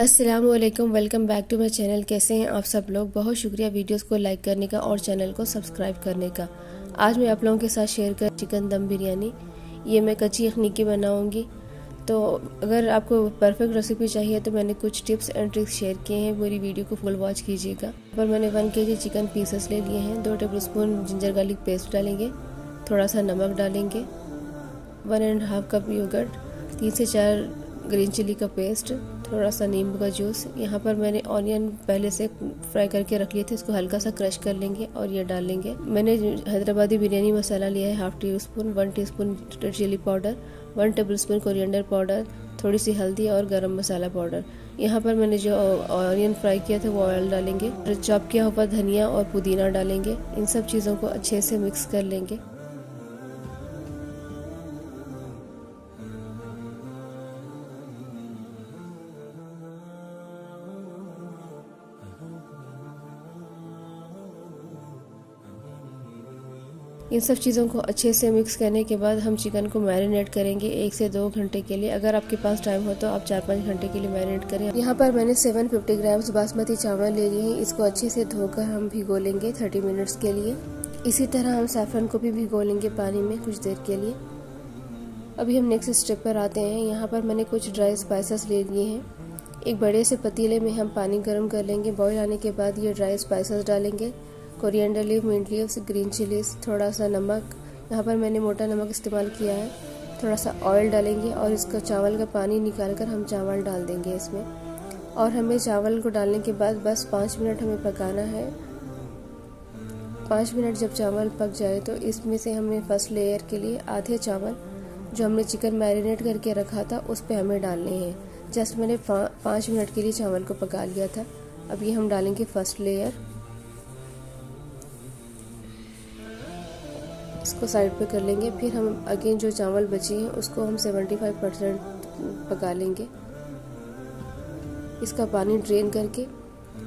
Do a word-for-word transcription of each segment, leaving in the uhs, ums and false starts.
अस्सलामुअलैकुम, welcome back to my channel. कैसे हैं आप सब लोग? बहुत शुक्रिया वीडियोस को लाइक करने का और चैनल को सब्सक्राइब करने का। आज मैं आप लोगों के साथ शेयर कर चिकन दम बिरयानी, ये मैं कच्ची यखनी की बनाऊंगी। तो अगर आपको परफेक्ट रेसिपी चाहिए तो मैंने कुछ टिप्स एंड ट्रिक्स शेयर किए हैं, पूरी वीडियो को फुल वॉच कीजिएगा। पर मैंने वन के जी चिकन पीसेस ले लिए हैं, दो tablespoon ginger garlic paste डालेंगे, थोड़ा सा नमक डालेंगे, one and half cup yoghurt, तीन से चार ग्रीन चिली का पेस्ट, थोड़ा सा नींबू का जूस। यहाँ पर मैंने ऑनियन पहले से फ्राई करके रख लिए थे, इसको हल्का सा क्रश कर लेंगे और ये डाल लेंगे। मैंने हैदराबादी बिरयानी मसाला लिया है half teaspoon, one teaspoon chilli powder, one tablespoon coriander powder, थोड़ी सी हल्दी और गरम मसाला पाउडर। यहाँ पर मैंने जो ऑनियन फ्राई किया था वो ऑयल डालेंगे, चॉप किया हुआ धनिया और पुदीना डालेंगे। इन सब चीज़ों को अच्छे से मिक्स कर लेंगे। इन सब चीज़ों को अच्छे से मिक्स करने के बाद हम चिकन को मैरिनेट करेंगे एक से दो घंटे के लिए। अगर आपके पास टाइम हो तो आप चार पाँच घंटे के लिए मैरिनेट करें। यहाँ पर मैंने सात सौ पचास ग्राम्स बासमती चावल ले लिए हैं, इसको अच्छे से धोकर हम भिगो लेंगे तीस मिनट्स के लिए। इसी तरह हम सैफरन को भी भिगो लेंगे पानी में कुछ देर के लिए। अभी हम नेक्स्ट स्टेप पर आते हैं। यहाँ पर मैंने कुछ ड्राई स्पाइसेस ले लिए हैं। एक बड़े से पतीले में हम पानी गर्म कर लेंगे, बॉयल आने के बाद ये ड्राई स्पाइसेस डालेंगे, coriander leave, mint leaves, green chillies, थोड़ा सा नमक। यहाँ पर मैंने मोटा नमक इस्तेमाल किया है। थोड़ा सा ऑयल डालेंगे और इसका चावल का पानी निकाल कर हम चावल डाल देंगे इसमें। और हमें चावल को डालने के बाद बस पाँच मिनट हमें पकाना है। पाँच मिनट जब चावल पक जाए तो इसमें से हमने फर्स्ट लेयर के लिए आधे चावल जो हमने चिकन मैरिनेट करके रखा था उस पर हमें डालने हैं। जस्ट मैंने पाँच मिनट के लिए चावल को पका लिया था। अब ये हम डालेंगे फर्स्ट लेयर, इसको साइड पे कर लेंगे। फिर हम अगेन जो चावल बची हैं उसको हम पचहत्तर परसेंट पका लेंगे, इसका पानी ड्रेन करके।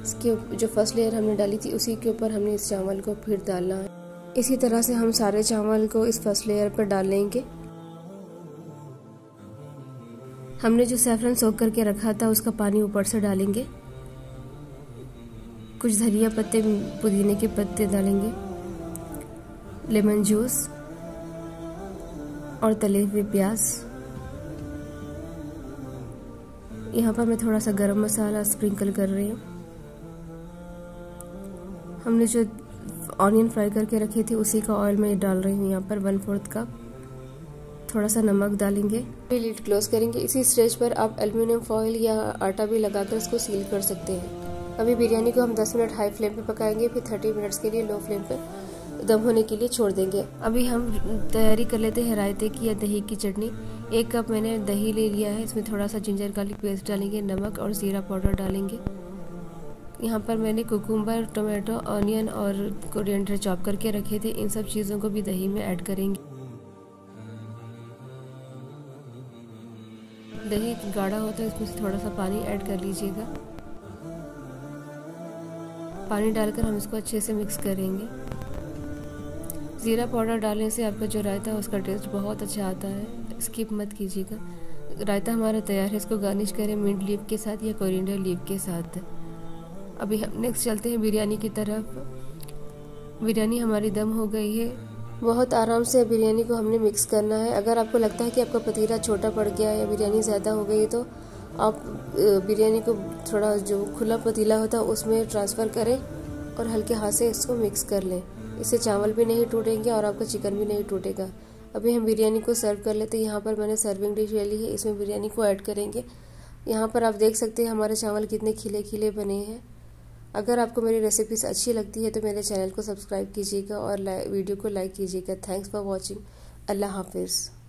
इसके जो फर्स्ट लेयर हमने डाली थी उसी के ऊपर हमने इस चावल को फिर डालना है। इसी तरह से हम सारे चावल को इस फर्स्ट लेयर पर डाल लेंगे। हमने जो सैफरन सोख करके रखा था उसका पानी ऊपर से डालेंगे, कुछ धनिया पत्ते, पुदीने के पत्ते डालेंगे, लेमन जूस और तले हुए प्याज। यहाँ पर मैं थोड़ा सा गरम मसाला स्प्रिंकल कर रही हूँ। हमने जो ऑनियन फ्राई करके रखे थे उसी का ऑयल मैं डाल रही हूँ यहाँ पर, वन फोर्थ कप। थोड़ा सा नमक डालेंगे, लिड क्लोज करेंगे। इसी स्टेज पर आप एल्युमिनियम फॉइल या आटा भी लगाकर इसको सील कर सकते हैं। अभी बिरयानी को हम दस मिनट हाई फ्लेम पे पकाएंगे, फिर तीस मिनट्स के लिए लो फ्लेम पे दम होने के लिए छोड़ देंगे। अभी हम तैयारी कर लेते हैं रायते की या दही की चटनी। एक कप मैंने दही ले लिया है, इसमें थोड़ा सा जिंजर गार्लिक पेस्ट डालेंगे, नमक और ज़ीरा पाउडर डालेंगे। यहाँ पर मैंने कुकुम्बर, टोमेटो, ऑनियन और कोरिएंडर चॉप करके रखे थे, इन सब चीज़ों को भी दही में ऐड करेंगे। दही गाढ़ा हो तो इसमें थोड़ा सा पानी ऐड कर लीजिएगा। पानी डालकर हम इसको अच्छे से मिक्स करेंगे। ज़ीरा पाउडर डालने से आपका जो रायता है उसका टेस्ट बहुत अच्छा आता है, स्किप मत कीजिएगा। रायता हमारा तैयार है, इसको गार्निश करें मिंट लीफ के साथ या कोरिएंडर लीफ के साथ। अभी हम नेक्स्ट चलते हैं बिरयानी की तरफ। बिरयानी हमारी दम हो गई है। बहुत आराम से बिरयानी को हमने मिक्स करना है। अगर आपको लगता है कि आपका पतीला छोटा पड़ गया है या बिरयानी ज़्यादा हो गई है तो आप बिरयानी को थोड़ा जो खुला पतीला होता है उसमें ट्रांसफ़र करें और हल्के हाथ से इसको मिक्स कर लें। इससे चावल भी नहीं टूटेंगे और आपका चिकन भी नहीं टूटेगा। अभी हम बिरयानी को सर्व कर लेते हैं। यहाँ पर मैंने सर्विंग डिश ले ली है, इसमें बिरयानी को ऐड करेंगे। यहाँ पर आप देख सकते हैं हमारे चावल कितने खिले खिले बने हैं। अगर आपको मेरी रेसिपीज़ अच्छी लगती है तो मेरे चैनल को सब्सक्राइब कीजिएगा और वीडियो को लाइक कीजिएगा। Thanks for watching. अल्लाह हाफिज़।